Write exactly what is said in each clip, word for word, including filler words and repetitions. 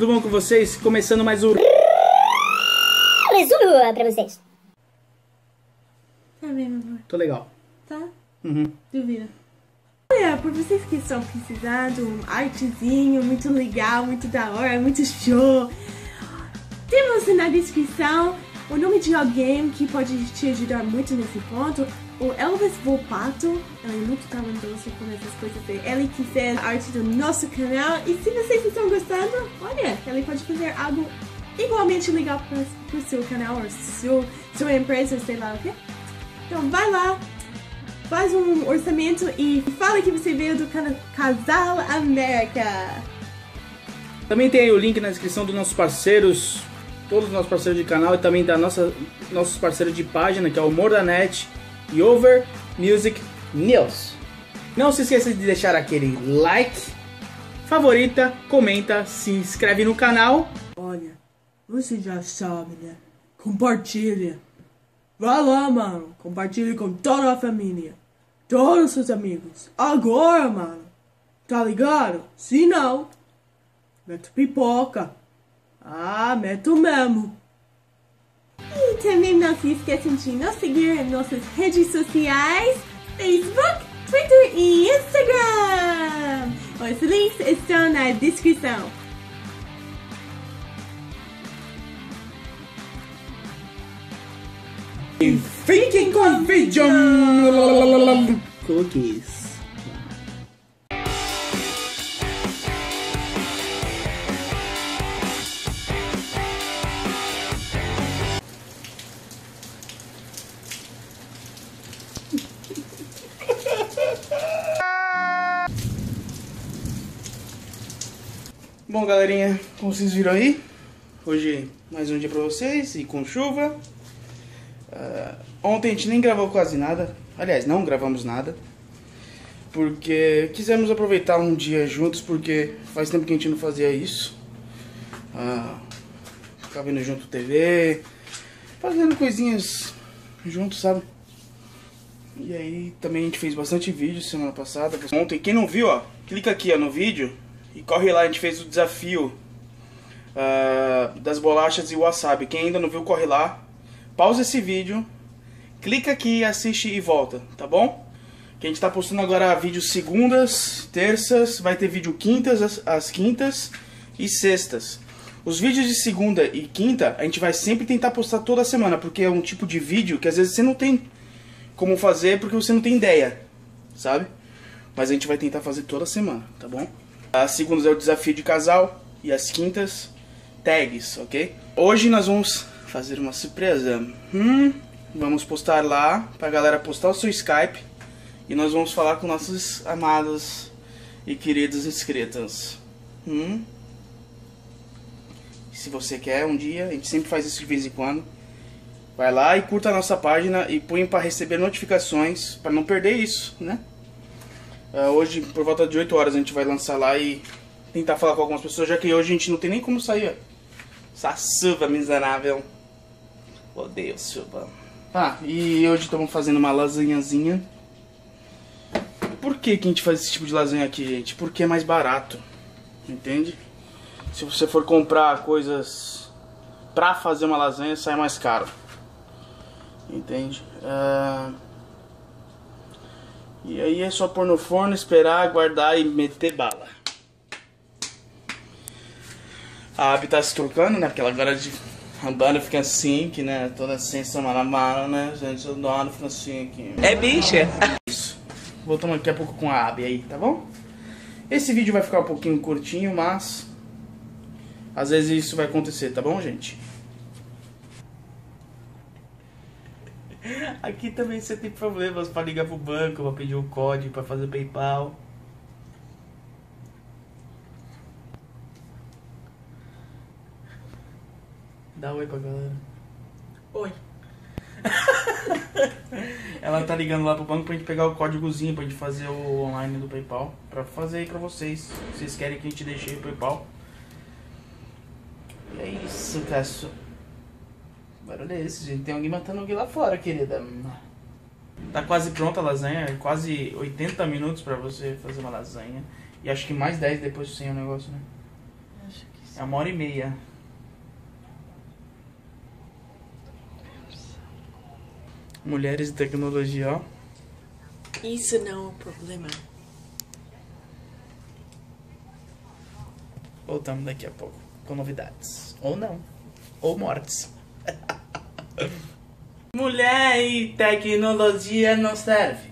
tudo bom com vocês? Começando mais um... Mais um pra vocês. Tá bem, meu amor? Tô legal. Tá? Uhum. Duvida. Olha, por vocês que estão precisando, um artezinho muito legal, muito da hora, muito show. Temos na descrição o nome de alguém que pode te ajudar muito nesse ponto. O Elvis Volpatto, ele é muito talentoso com essas coisas dele. Ele que fez a arte do nosso canal. E se vocês estão gostando, olha, ele pode fazer algo igualmente legal para o seu canal, ou seu, sua empresa, sei lá o quê. Então vai lá, faz um orçamento e fala que você veio do canal Casal América. Também tem aí o link na descrição dos nossos parceiros, todos os nossos parceiros de canal e também da nossa nossos parceiros de página, que é o Humor da Net. E Over Music News. Não se esqueça de deixar aquele like, favorita, comenta, se inscreve no canal. Olha, você já sabe, né? Compartilha. Vai lá, mano. Compartilha com toda a família. Todos os seus amigos. Agora, mano. Tá ligado? Se não, meto pipoca. Ah, meto mesmo. E também não se esqueçam de nos seguir em nossas redes sociais, Facebook, Twitter e Instagram. Os links estão na descrição. E fiquem com o vídeo! Cookies. Bom, galerinha, como vocês viram aí, hoje mais um dia pra vocês e com chuva. Uh, ontem a gente nem gravou quase nada, aliás, não gravamos nada, porque quisemos aproveitar um dia juntos, porque faz tempo que a gente não fazia isso. Uh, ficar vendo junto T V, fazendo coisinhas juntos, sabe? E aí também a gente fez bastante vídeo semana passada. Ontem, quem não viu, ó, clica aqui ó, no vídeo. E corre lá, a gente fez o desafio uh, das bolachas e wasabi. Quem ainda não viu, corre lá. Pausa esse vídeo, clica aqui, assiste e volta, tá bom? Que a gente tá postando agora vídeos segundas, terças, vai ter vídeo quintas, as, as quintas e sextas. Os vídeos de segunda e quinta, a gente vai sempre tentar postar toda semana, porque é um tipo de vídeo que às vezes você não tem como fazer, porque você não tem ideia, sabe? Mas a gente vai tentar fazer toda semana, tá bom? As segundas é o desafio de casal e as quintas, tags, ok? Hoje nós vamos fazer uma surpresa. Hum, vamos postar lá pra galera postar o seu Skype e nós vamos falar com nossos amados e queridos inscritos. Hum? Se você quer um dia, a gente sempre faz isso de vez em quando. Vai lá e curta a nossa página e põe pra receber notificações pra não perder isso, né? Uh, hoje, por volta de oito horas, a gente vai lançar lá e tentar falar com algumas pessoas, já que hoje a gente não tem nem como sair. Essa chuva miserável. Odeio chuva. Ah, e hoje estamos fazendo uma lasanhazinha. Por que que a gente faz esse tipo de lasanha aqui, gente? Porque é mais barato, entende? Se você for comprar coisas pra fazer uma lasanha, sai mais caro, entende? Uh... E aí é só pôr no forno, esperar, aguardar e meter bala. A Abby tá se trocando, né? Porque ela agora de banda fica assim, que né? Toda sensação malamara, né? Gente, o dono fica assim aqui. É bicha! Isso. Voltamos daqui a pouco com a Abby aí, tá bom? Esse vídeo vai ficar um pouquinho curtinho, mas às vezes isso vai acontecer, tá bom, gente? Aqui também você tem problemas para ligar pro banco, para pedir o código, para fazer PayPal. Dá um oi pra galera. Oi. Ela tá ligando lá pro banco pra gente pegar o códigozinho, pra gente fazer o online do PayPal. Pra fazer aí pra vocês. Vocês querem que a gente deixe aí o PayPal? E é isso, caço. Barulho é esse, gente. Tem alguém matando alguém lá fora, querida. Tá quase pronta a lasanha. Quase oitenta minutos pra você fazer uma lasanha. E acho que mais dez depois sem o negócio, né? Acho que sim. É uma hora e meia. Mulheres e tecnologia, ó. Isso não é um problema. Voltamos daqui a pouco com novidades. Ou não. Ou mortes. Mulher e tecnologia não serve.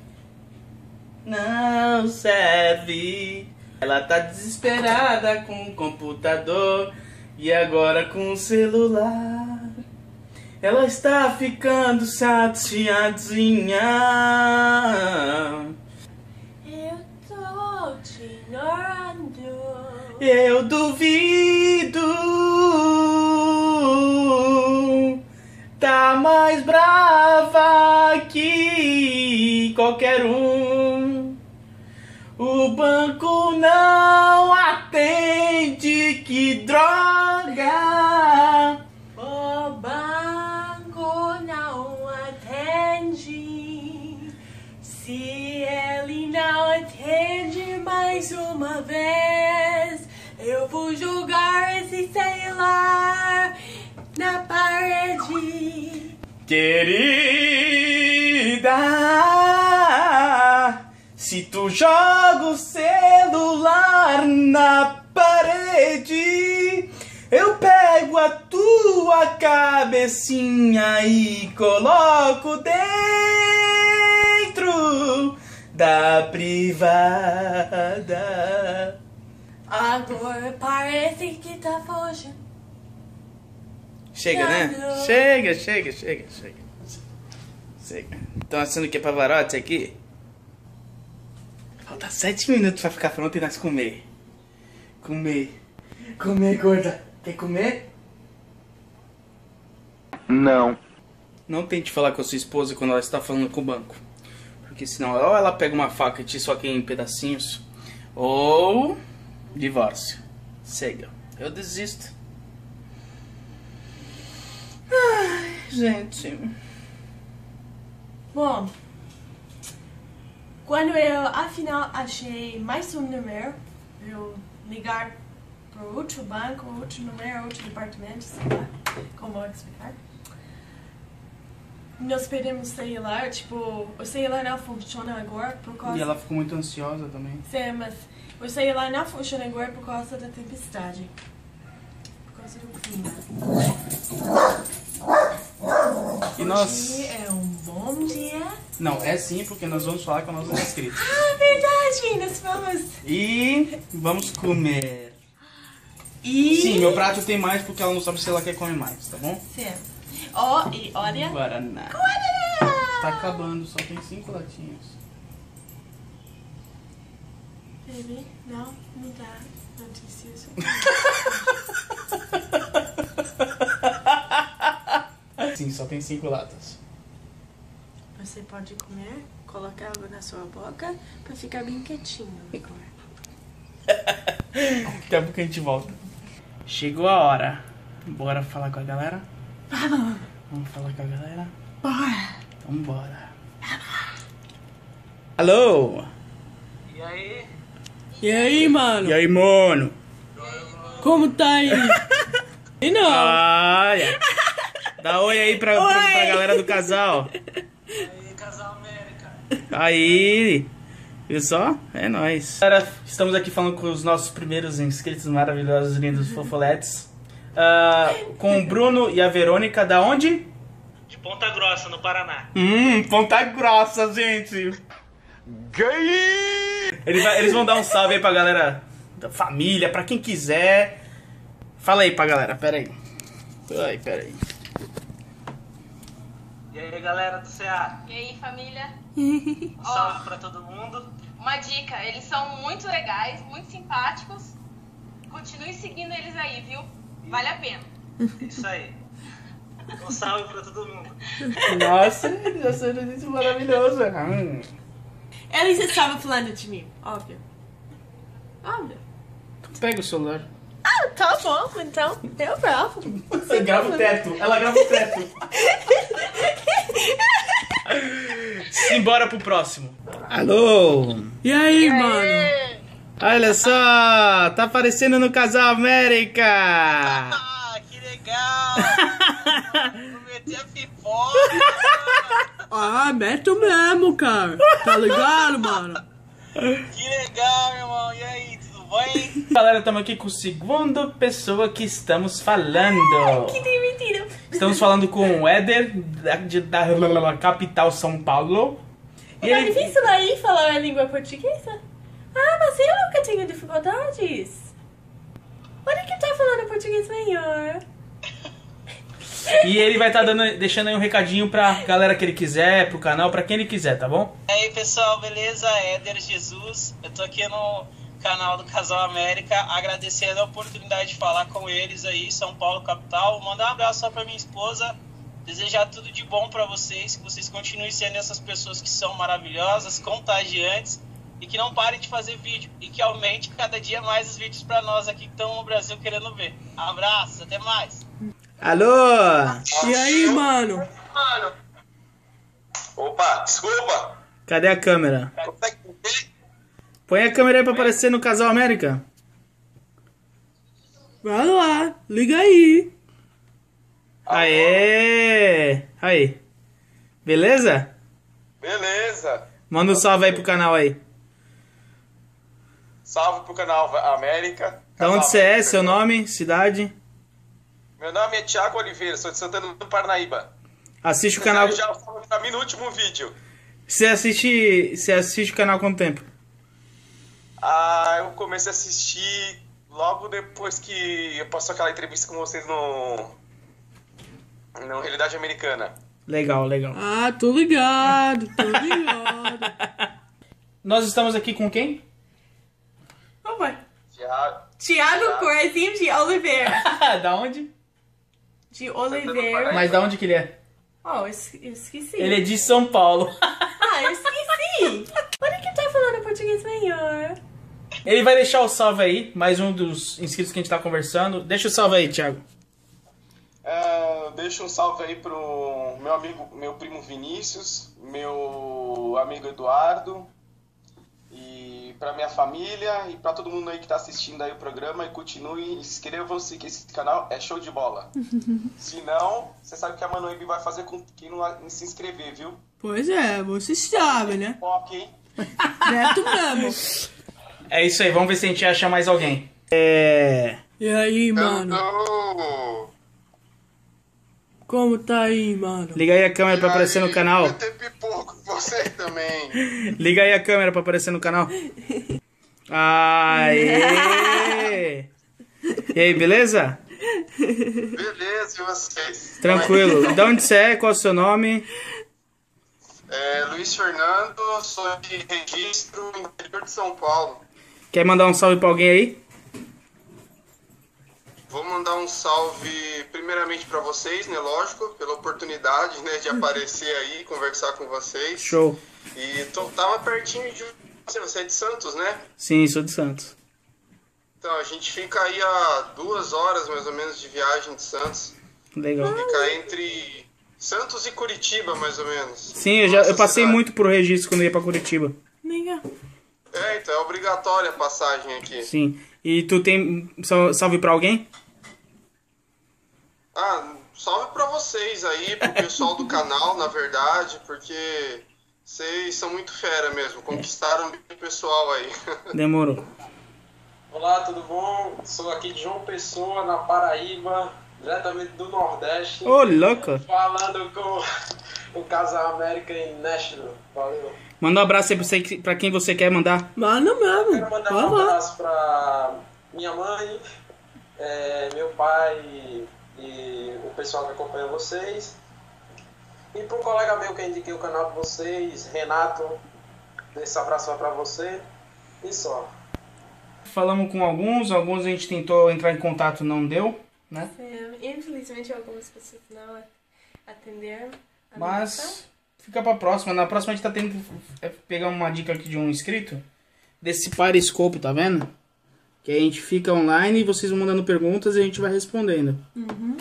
Não serve. Ela tá desesperada com o computador e agora com o celular. Ela está ficando chateadinha. Eu tô te ignorando. Eu duvido. Tá mais brava que qualquer um. O banco não atende, que droga! O banco não atende. Se ele não atende mais uma vez, eu vou jogar esse celular na parede. Querida, se tu joga o celular na parede, eu pego a tua cabecinha e coloco dentro da privada. Agora parece que tá fugindo. Chega, né? Chega, chega, chega, chega. Chega. Então achando que é Pavarotti aqui? Falta sete minutos pra ficar pronto e nós comer. Comer. Comer, gorda. Quer comer? Não. Não tente falar com a sua esposa quando ela está falando com o banco. Porque senão ou ela pega uma faca e te soqueia em pedacinhos, ou divórcio. Chega. Eu desisto. Ai, gente. Bom... Quando eu, afinal, achei mais um número, eu ligar para outro banco, outro número, outro departamento, sei lá como explicar. Nós perdemos o celular, tipo, o celular não funciona agora por causa... E ela ficou muito ansiosa também. Sim, mas o celular não funciona agora por causa da tempestade. Por causa do clima. E nós... é um bom dia. Não, é sim, porque nós vamos falar com nossos inscritos. Ah, verdade! Nós vamos... E vamos comer. E... Sim, meu prato tem mais porque ela não sabe se ela quer comer mais, tá bom? Sim. Ó, oh, e olha... Guaraná. Guaraná! Tá acabando, só tem cinco latinhas. Baby, não, não dá notícias. Sim, só tem cinco latas. Você pode comer, colocar água na sua boca pra ficar bem quietinho agora. Daqui a pouco a gente volta. Chegou a hora. Bora falar com a galera? Vamos! Vamos falar com a galera? Bora! Então bora! Alô! E aí? E aí, mano? E aí, mano? Como tá aí? E não! Olha! Dá oi aí pra, oi. pra, pra galera do casal! Casal América. Aí, viu só? É nóis. Galera, estamos aqui falando com os nossos primeiros inscritos maravilhosos, lindos, fofoletes. Uh, com o Bruno e a Verônica, da onde? De Ponta Grossa, no Paraná. Hum, Ponta Grossa, gente. Eles, vai, eles vão dar um salve aí pra galera da família, pra quem quiser. Fala aí pra galera, pera aí. Ai, pera aí. E aí, galera do Ceará? E aí, família? Um salve oh, pra todo mundo. Uma dica, eles são muito legais, muito simpáticos. Continue seguindo eles aí, viu? Vale a pena. Isso aí. Um salve pra todo mundo. Nossa, já sendo isso maravilhoso. Eles estavam falando de mim, óbvio. Óbvio. Pega o celular. Ah, tá bom, então eu gravo. Você grava o teto, ela grava o teto. Simbora pro próximo. Alô! E aí, e aí, mano? Olha só, tá aparecendo no Casal América. Que legal. Vou meter a pipoca. Ah, meto mesmo, cara. Tá ligado, mano? Que legal, meu irmão. E aí, tudo bem? Galera, estamos aqui com o segundo pessoa que estamos falando. Ai, que divertido. Estamos falando com o Éder, da, da, da capital São Paulo. E é ele... difícil daí falar a língua portuguesa? Ah, mas eu nunca tenho dificuldades. Olha que tá falando português melhor. E ele vai estar tá deixando aí um recadinho pra galera que ele quiser, pro canal, pra quem ele quiser, tá bom? E aí, pessoal, beleza? Éder Jesus. Eu tô aqui no canal do Casal América, agradecendo a oportunidade de falar com eles aí, São Paulo, capital. Mandar um abraço só pra minha esposa. Desejar tudo de bom pra vocês, que vocês continuem sendo essas pessoas que são maravilhosas, contagiantes. E que não parem de fazer vídeo. E que aumente cada dia mais os vídeos pra nós aqui que estão no Brasil querendo ver. Abraços, até mais. Alô? E aí, mano? Mano. Opa, desculpa. Cadê a câmera? Põe a câmera aí pra aparecer no Casal América. Vai lá, liga aí. Aê! Aí. Beleza? Beleza. Manda um salve aí pro canal aí. Salve pro canal América. Da onde você é? Seu nome? Cidade? Meu nome é Thiago Oliveira, sou de Santana do Parnaíba. Assiste o canal... Já falou pra mim no último vídeo. Você assiste, você assiste o canal há quanto tempo? Ah, eu comecei a assistir logo depois que eu passou aquela entrevista com vocês no... no Realidade Americana. Legal, legal. Ah, tô ligado, tô ligado. Nós estamos aqui com quem? Tiago, Tiago Corzinho de Oliveira. Da onde? De Oliveira. Mas da onde que ele é? Oh, eu esqueci. Ele é de São Paulo. Ah, eu esqueci. Olha que tá falando português melhor. Ele vai deixar o salve aí, mais um dos inscritos que a gente tá conversando. Deixa o salve aí, Tiago. É, deixa um salve aí pro meu amigo, meu primo Vinícius, meu amigo Eduardo. E pra minha família e pra todo mundo aí que tá assistindo aí o programa. E continue, inscrevam-se que esse canal é show de bola. Se não, você sabe que a Manoib vai fazer com quem não se inscrever, viu? Pois é, você sabe, né? Ok. Neto mesmo. É isso aí, vamos ver se a gente acha mais alguém. É... E aí, mano? Hello. Como tá aí, mano? Liga aí a câmera pra aparecer no canal. Eu tenho pipoco com você também. Liga aí a câmera pra aparecer no canal. Aê! E aí, beleza? Beleza, e vocês? Tranquilo. De onde você é? Qual é o seu nome? É Luiz Fernando, sou de Registro, interior de São Paulo. Quer mandar um salve pra alguém aí? Vou mandar um salve primeiramente para vocês, né, lógico, pela oportunidade, né, de aparecer aí, conversar com vocês. Show. E tô, tava pertinho de você, você é de Santos, né? Sim, sou de Santos. Então, a gente fica aí a duas horas, mais ou menos, de viagem de Santos. Legal. Fica entre Santos e Curitiba, mais ou menos. Sim, eu, já, eu passei cidade. muito pro Registro quando ia para Curitiba. Legal. É, então é obrigatória a passagem aqui. Sim. E tu tem salve pra alguém? Ah, salve pra vocês aí, pro pessoal do canal, na verdade, porque vocês são muito fera mesmo, conquistaram o pessoal aí. Demorou. Olá, tudo bom? Sou aqui de João Pessoa, na Paraíba, diretamente do Nordeste. Ô, louco! Falando com o Casal América em Nashville. Valeu. Manda um abraço aí pra, você, pra quem você quer mandar. Manda mesmo. Quero mandar Vai um lá. abraço pra minha mãe, é, meu pai e, e o pessoal que acompanha vocês. E pro colega meu que indiquei o canal de vocês, Renato, esse abraço pra você. E só. Falamos com alguns, alguns a gente tentou entrar em contato, não deu, né? É, infelizmente algumas pessoas não atenderam. Mas... Fica pra próxima. Na próxima a gente tá tendo que pegar uma dica aqui de um inscrito. Desse Periscope, tá vendo? Que a gente fica online e vocês vão mandando perguntas e a gente vai respondendo. Uhum.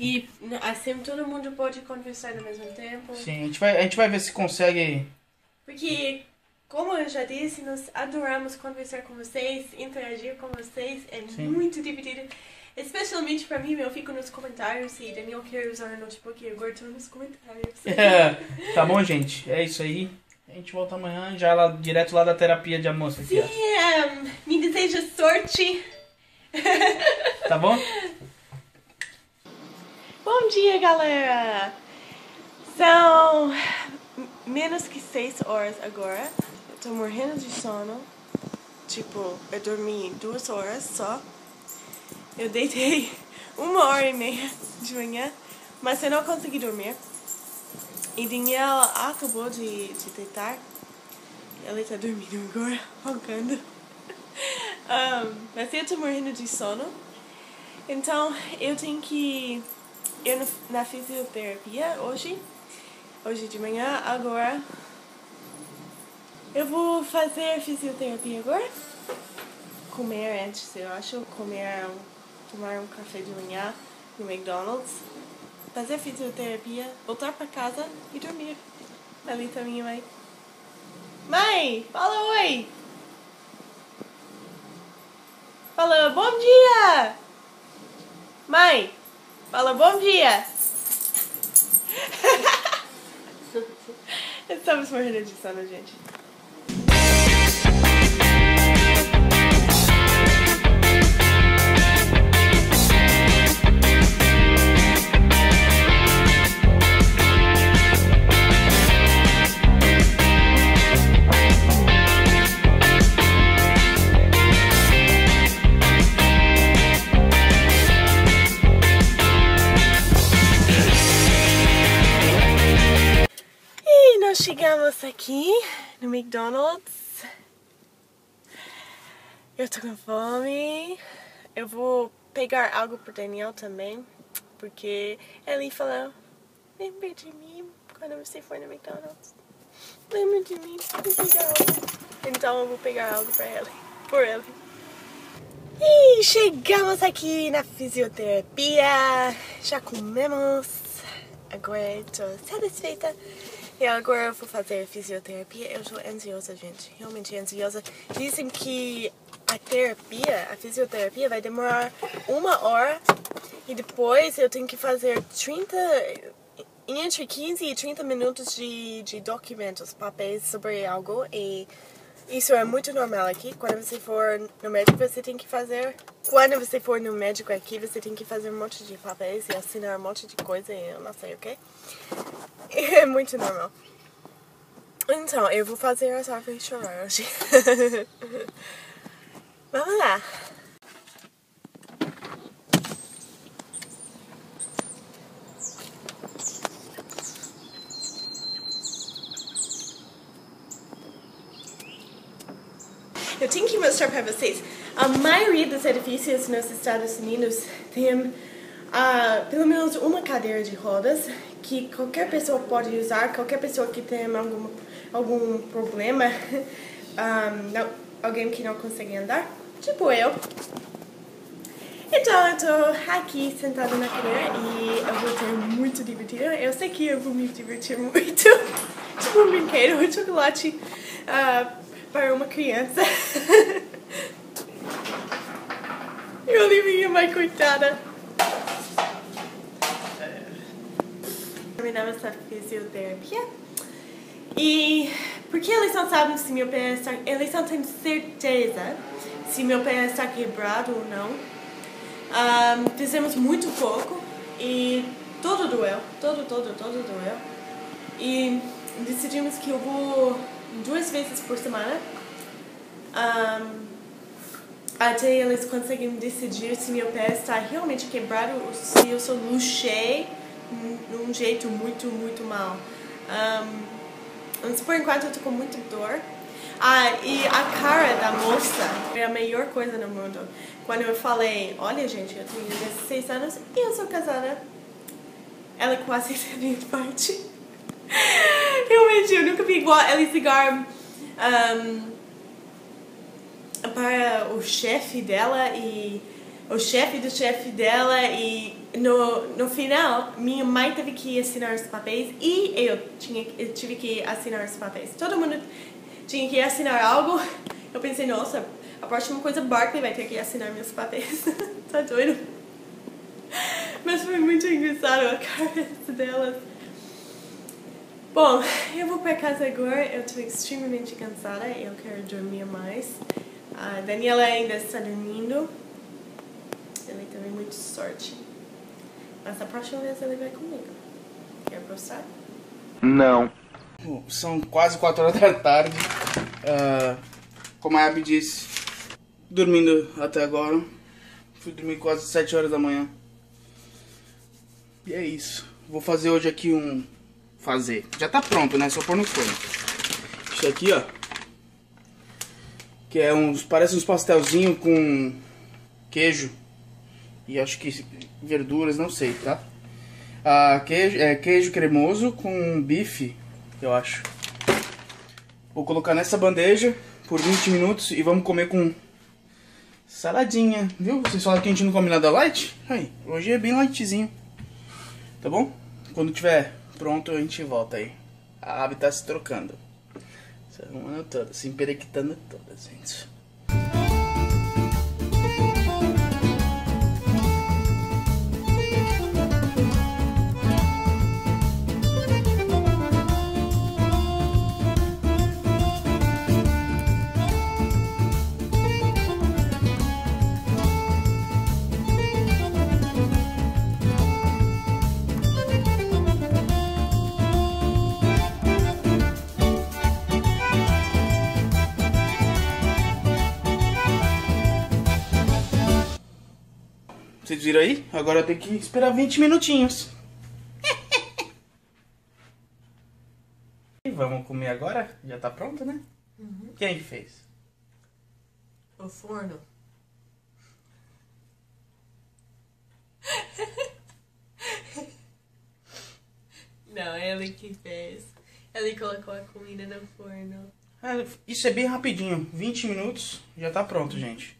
E assim todo mundo pode conversar ao mesmo tempo. Sim, a gente vai, a gente vai ver se consegue... Porque Como eu já disse, nós adoramos conversar com vocês, interagir com vocês, é Sim. muito divertido. Especialmente para mim, eu fico nos comentários e Daniel quer usar o notebook e agora estou nos comentários. É, tá bom, gente? É isso aí. A gente volta amanhã, já lá, direto lá da terapia de almoço aqui. Sim, um, me deseja sorte. Tá bom? Bom dia, galera! São menos que seis horas agora. Eu tô morrendo de sono. Tipo, eu dormi duas horas só. Eu deitei uma hora e meia de manhã, mas eu não consegui dormir. E Daniel acabou de, de deitar. Ela tá dormindo agora, roncando. Um, mas eu tô morrendo de sono. Então, eu tenho que ir na fisioterapia hoje. Hoje de manhã, agora. Eu vou fazer fisioterapia agora. Comer antes, eu acho. Comer... tomar um café de manhã no McDonald's, fazer fisioterapia, voltar pra casa e dormir. Ali tá minha mãe. Mãe, fala oi! Fala bom dia! Mãe, fala bom dia! Estamos morrendo de sono, gente. Chegamos aqui no McDonald's. Eu tô com fome. Eu vou pegar algo pro Daniel também, porque ele falou: lembra de mim quando você for no McDonald's? Lembra de mim? Então eu vou pegar algo pra ele, por ele. E chegamos aqui na fisioterapia. Já comemos. Agora eu tô satisfeita. E agora eu vou fazer fisioterapia. Eu estou ansiosa, gente. Realmente ansiosa. Dizem que a terapia, a fisioterapia vai demorar uma hora. E depois eu tenho que fazer trinta... entre quinze e trinta minutos de, de documentos, papéis sobre algo. E isso é muito normal aqui. Quando você for no médico, você tem que fazer... Quando você for no médico aqui, você tem que fazer um monte de papéis e assinar um monte de coisa e eu não sei o quê. É muito normal. Então, eu vou fazer as árvores chorar hoje. Vamos lá. Eu tenho que mostrar para vocês. A maioria dos edifícios nos Estados Unidos tem... Uh, pelo menos uma cadeira de rodas que qualquer pessoa pode usar, qualquer pessoa que tem algum, algum problema, um, não, alguém que não consegue andar, tipo eu. Então eu tô aqui sentada na cadeira e eu vou ter muito divertido. Eu sei que eu vou me divertir muito, tipo um brinquedo, um chocolate uh, para uma criança. E Olivinha, minha coitada. Terminamos a fisioterapia. E porque eles não sabem se meu pé está... Eles não têm certeza se meu pé está quebrado ou não. Um, fizemos muito pouco e todo doeu. Todo, todo, todo doeu. E decidimos que eu vou duas vezes por semana. Um, até eles conseguem decidir se meu pé está realmente quebrado ou se eu só luxei num jeito muito, muito mal. Um, mas por enquanto eu tô com muita dor. Ah, e a cara da moça é a melhor coisa no mundo. Quando eu falei, olha gente, eu tenho dezesseis anos e eu sou casada. Ela quase teve um infarto. Realmente, eu nunca vi igual ela ligar um, para o chefe dela e o chefe do chefe dela e no, no final minha mãe teve que assinar os papéis e eu, tinha, eu tive que assinar os papéis. Todo mundo tinha que assinar algo. Eu pensei, nossa, a próxima coisa, Barclay vai ter que assinar minhas patentes. Tá doido? Mas foi muito engraçado a cabeça delas. Bom, eu vou pra casa agora. Eu tô extremamente cansada. Eu quero dormir mais. A Daniela ainda está dormindo. Ele teve muita sorte. Mas a próxima vez ele vai comigo. Quer prostar? Não. São quase quatro horas da tarde. Uh, como a Abby disse, dormindo até agora. Fui dormir quase sete horas da manhã. E é isso. Vou fazer hoje aqui um... Fazer. Já tá pronto, né? Só pôr no forno. Isso aqui, ó. Que é uns... Parece uns pastelzinhos com queijo. E acho que verduras, não sei, tá? Ah, queijo, é, queijo cremoso com bife, eu acho. Vou colocar nessa bandeja por vinte minutos e vamos comer com saladinha, viu? Vocês falam que a gente não come nada light? Aí, hoje é bem lightzinho, tá bom? Quando tiver pronto a gente volta aí. A Abby tá se trocando. Se arrumando toda, se emperequitando toda, gente. Vocês viram aí? Agora eu tenho que esperar vinte minutinhos. E vamos comer agora? Já tá pronto, né? Uhum. Quem fez? O forno. Não, ele que fez. Ele colocou a comida no forno. É, isso é bem rapidinho. vinte minutos já tá pronto, gente.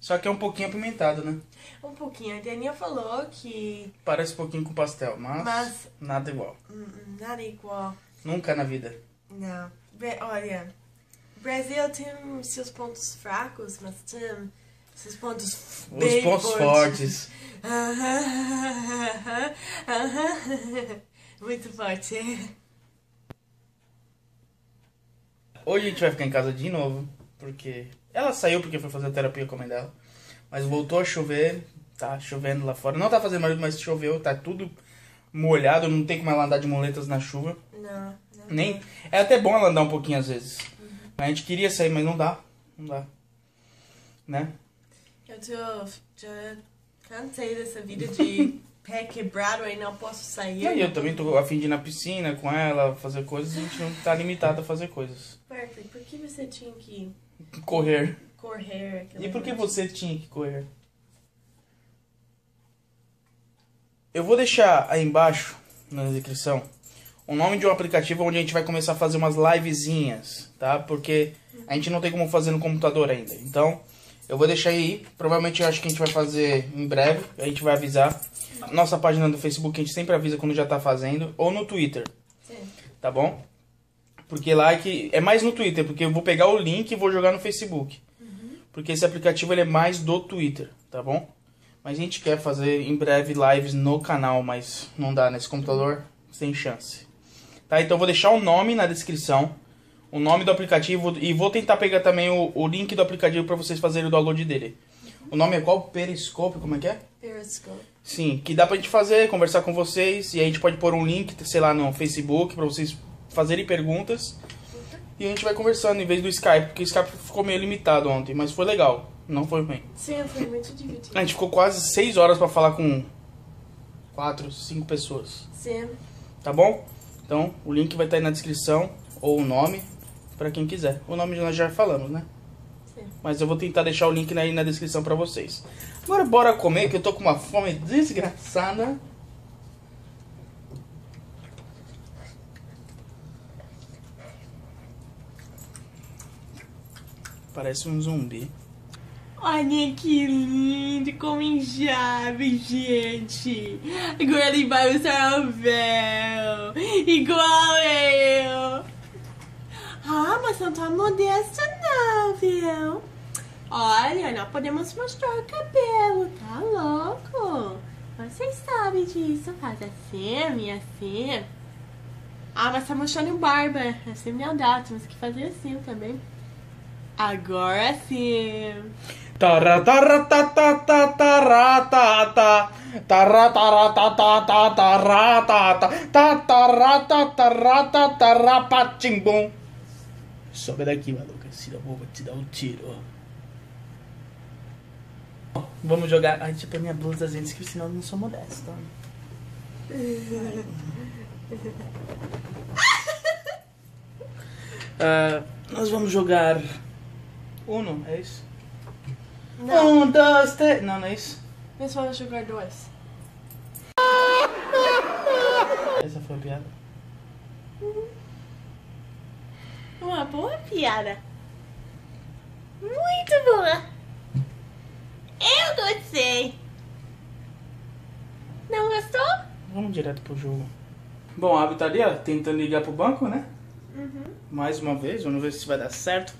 Só que é um pouquinho apimentado, né? Um pouquinho. A Daniela falou que... Parece um pouquinho com pastel, mas, mas... nada igual. Nada igual. Nunca na vida. Não. Olha, o Brasil tem seus pontos fracos, mas tem seus pontos bem Os pontos fortes. fortes. Muito forte. Hoje a gente vai ficar em casa de novo, porque... Ela saiu porque foi fazer terapia com a mãe dela. Mas voltou a chover. Tá chovendo lá fora. Não tá fazendo barulho, mas choveu. Tá tudo molhado. Não tem como ela andar de muletas na chuva. Não. não Nem. Não. É até bom ela andar um pouquinho às vezes. Uhum. A gente queria sair, mas não dá. Não dá. Né? Eu tô... Já cansei dessa vida de pé quebrado e não posso sair. E aí, eu também tô a fim de ir na piscina com ela, fazer coisas. A gente não tá limitado a fazer coisas. Perfeito. Por que você tinha que... Correr. Correr. E por que você tinha que correr? Eu vou deixar aí embaixo, na descrição, o nome de um aplicativo onde a gente vai começar a fazer umas livezinhas, tá? Porque a gente não tem como fazer no computador ainda. Então, eu vou deixar aí. Provavelmente eu acho que a gente vai fazer em breve. A gente vai avisar. Nossa página do Facebook a gente sempre avisa quando já tá fazendo. Ou no Twitter. Sim. Tá bom? Porque lá é que... É mais no Twitter, porque eu vou pegar o link e vou jogar no Facebook. Uhum. Porque esse aplicativo ele é mais do Twitter, tá bom? Mas a gente quer fazer em breve lives no canal, mas não dá nesse computador, sem chance. Tá, então eu vou deixar o nome na descrição, o nome do aplicativo, e vou tentar pegar também o, o link do aplicativo pra vocês fazerem o download dele. Uhum. O nome é qual? Periscope, como é que é? Periscope. Sim, que dá pra gente fazer, conversar com vocês, e aí a gente pode pôr um link, sei lá, no Facebook, pra vocês... fazerem perguntas e a gente vai conversando em vez do Skype, porque o Skype ficou meio limitado ontem, mas foi legal, não foi ruim. Sim, foi muito divertido. A gente ficou quase seis horas pra falar com quatro, cinco pessoas. Sim. Tá bom? Então, o link vai estar aí na descrição, ou o nome, pra quem quiser. O nome nós já falamos, né? Sim. Mas eu vou tentar deixar o link aí na descrição pra vocês. Agora bora comer, que eu tô com uma fome desgraçada. Parece um zumbi. Olha que lindo, como enxave, gente. Agora ele vai usar o véu. Igual eu. Ah, mas não tá modesta não, viu? Olha, não podemos mostrar o cabelo, tá louco? Vocês sabem disso, faz assim, assim. Ah, mas tá mostrando barba, é sem maldade, temos que fazer assim também. Agora sim. Sobe daqui, maluca, senão eu vou te dar um tiro. Vamos jogar. Ai, tipo, a minha blusa, gente, que senão eu não sou modesta. uh, Nós vamos jogar Uno, é isso? Não. Um, dois, três. Não, não é isso? Nós vamos jogar dois. Essa foi a piada? Uma boa piada. Muito boa. Eu gostei. Não gostou? Vamos direto pro jogo. Bom, a Abby tá ali, ó, tentando ligar pro banco, né? Uhum. Mais uma vez, vamos ver se vai dar certo.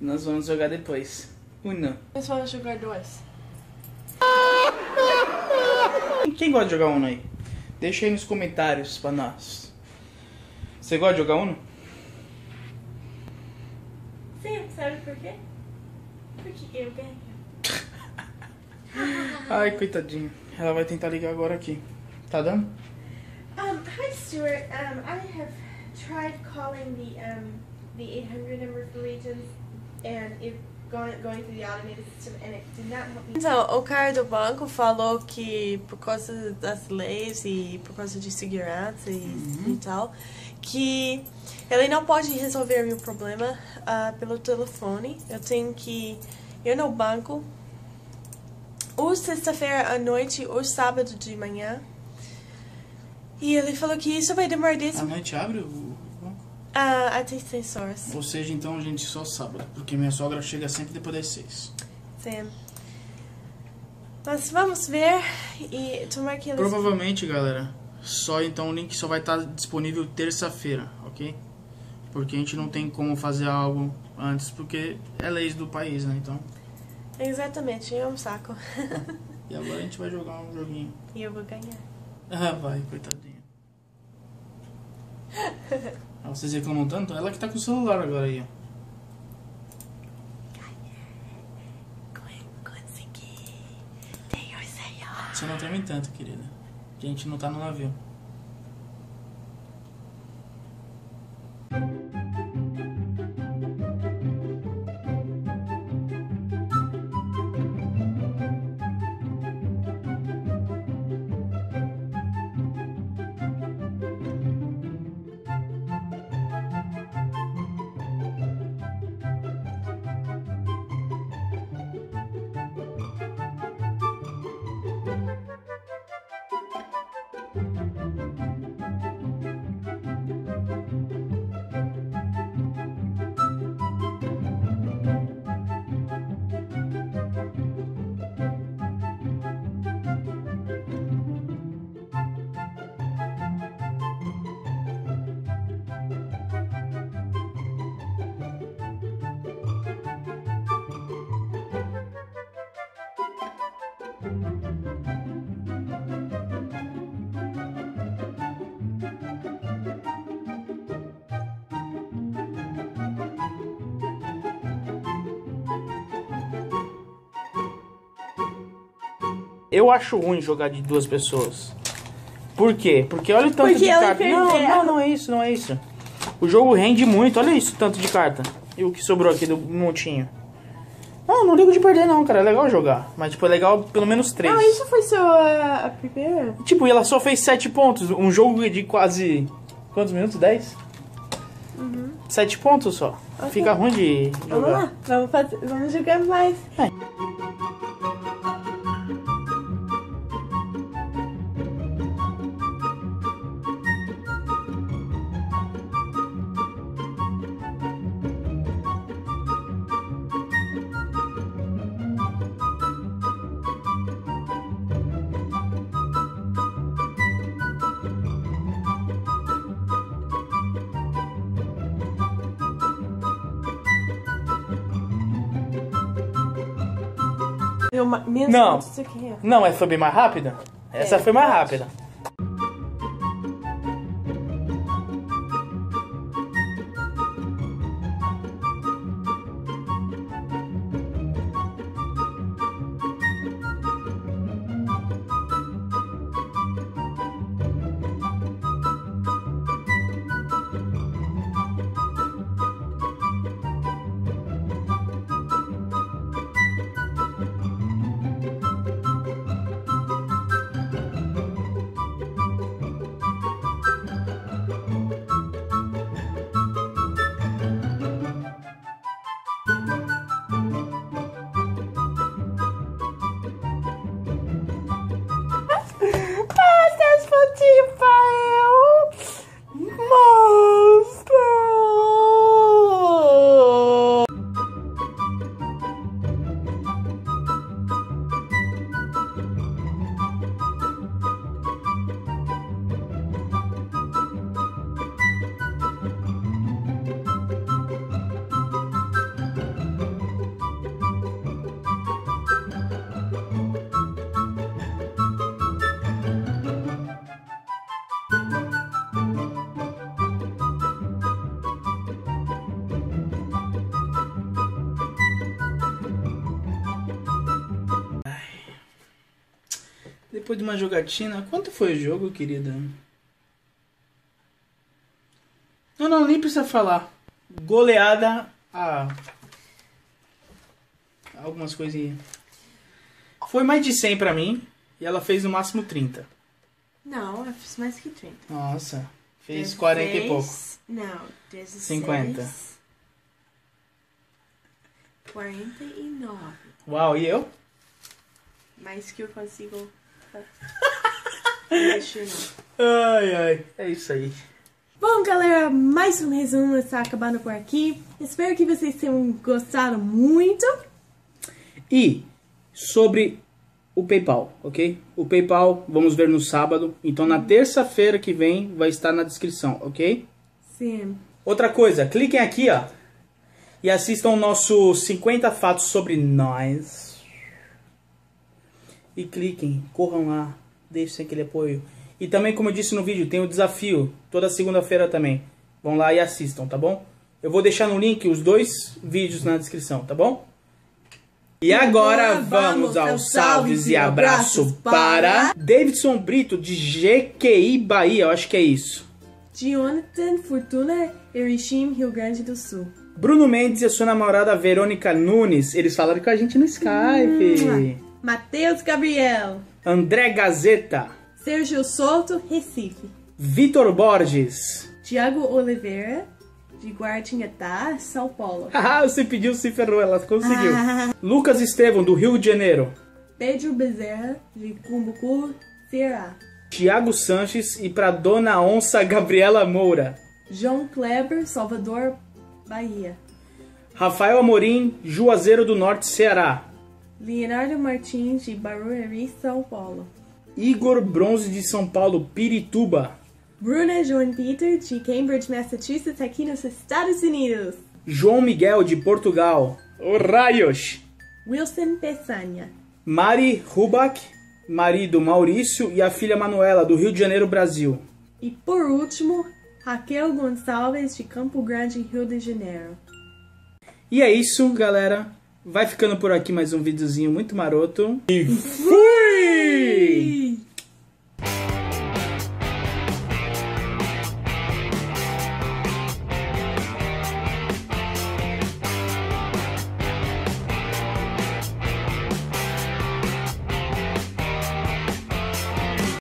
Nós vamos jogar depois. Uno. Nós vamos jogar dois. Quem gosta de jogar Uno aí? Deixa aí nos comentários pra nós. Você gosta de jogar Uno? Sim, sabe por quê? Porque eu ganho. Ai, coitadinha. Ela vai tentar ligar agora aqui. Tá dando? Um, hi Stuart. Um, I have tried calling the um the eight hundred number for Regions and it going going through the automated system and it did not help me. Então, o cara do banco falou que por causa das leis e por causa de segurança e, uhum. e tal, que ele não pode resolver meu problema uh, pelo telefone. Eu tenho que ir no banco ou sexta-feira à noite ou sábado de manhã. E ele falou que isso vai demorar dez... A noite abre o banco? Ah, até seis horas. Ou seja, então a gente só sábado, porque minha sogra chega sempre depois das seis. Sim. Mas vamos ver e tomar que eles... Provavelmente, galera, só então o link só vai estar disponível terça-feira, ok? Porque a gente não tem como fazer algo antes, porque é leis do país, né? Então... Exatamente, é um saco. E agora a gente vai jogar um joguinho. E eu vou ganhar. Ah, vai, coitadinha. Ah, vocês reclamam tanto? Ela que tá com o celular agora aí, ó. Consegui. Tenho senhor. Você não treme tanto, querida. A gente não tá no navio. Eu acho ruim jogar de duas pessoas. Por quê? Porque olha o tanto Porque de carta. Não, não, não é isso, não é isso. O jogo rende muito, olha isso, tanto de carta. E o que sobrou aqui do montinho. Não, não ligo de perder não, cara. É legal jogar. Mas, tipo, é legal pelo menos três. Ah, isso foi só a, a primeira? Tipo, e ela só fez sete pontos. Um jogo de quase... Quantos minutos? Dez? Uhum. Sete pontos só. Okay. Fica ruim de jogar. Vamos lá, vamos, fazer, vamos jogar mais. É. Eu, menos não, que não, essa foi bem mais rápida. Essa é, foi mais rápida. Depois de uma jogatina. Quanto foi o jogo, querida? Não, não, nem precisa falar. Goleada a... algumas coisinhas. Foi mais de cem pra mim. E ela fez no máximo trinta. Não, eu fiz mais que trinta. Nossa, fez eu quarenta fez... e pouco. Não, dezesseis. cinquenta. quarenta e nove. Uau, e eu? Mais que eu consigo... Ai, ai, é isso aí. Bom, galera, mais um resumo está acabando por aqui. Espero que vocês tenham gostado muito. E sobre o PayPal, ok? O PayPal vamos ver no sábado. Então na terça-feira que vem vai estar na descrição, ok? Sim. Outra coisa, cliquem aqui, ó, e assistam o nosso cinquenta fatos sobre nós. E cliquem, corram lá, deixem aquele apoio. E também, como eu disse no vídeo, tem o desafio toda segunda-feira também. Vão lá e assistam, tá bom? Eu vou deixar no link os dois vídeos na descrição, tá bom? E agora vamos aos salves e abraços para... Davidson Brito, de G Q I, Bahia, eu acho que é isso. Jonathan Fortuna, Erechim, Rio Grande do Sul. Bruno Mendes e a sua namorada Verônica Nunes. Eles falaram com a gente no Skype. Matheus Gabriel, André Gazeta, Sérgio Souto, Recife, Vitor Borges, Tiago Oliveira, de Guaratinguetá, São Paulo. Ah, você pediu, se ferrou, ela conseguiu. Ah. Lucas Estevão, do Rio de Janeiro. Pedro Bezerra, de Cumbucu, Ceará. Tiago Sanches e pra Dona Onça Gabriela Moura. João Kleber, Salvador, Bahia. Rafael Amorim, Juazeiro do Norte, Ceará. Leonardo Martins, de Barueri, São Paulo. Igor Bronze, de São Paulo, Pirituba. Bruna João Peter, de Cambridge, Massachusetts, aqui nos Estados Unidos. João Miguel, de Portugal. Oh, raios! Wilson Peçanha. Mari Rubac, marido Maurício e a filha Manuela, do Rio de Janeiro, Brasil. E por último, Raquel Gonçalves, de Campo Grande, Rio de Janeiro. E é isso, galera. Vai ficando por aqui mais um videozinho muito maroto. E fui!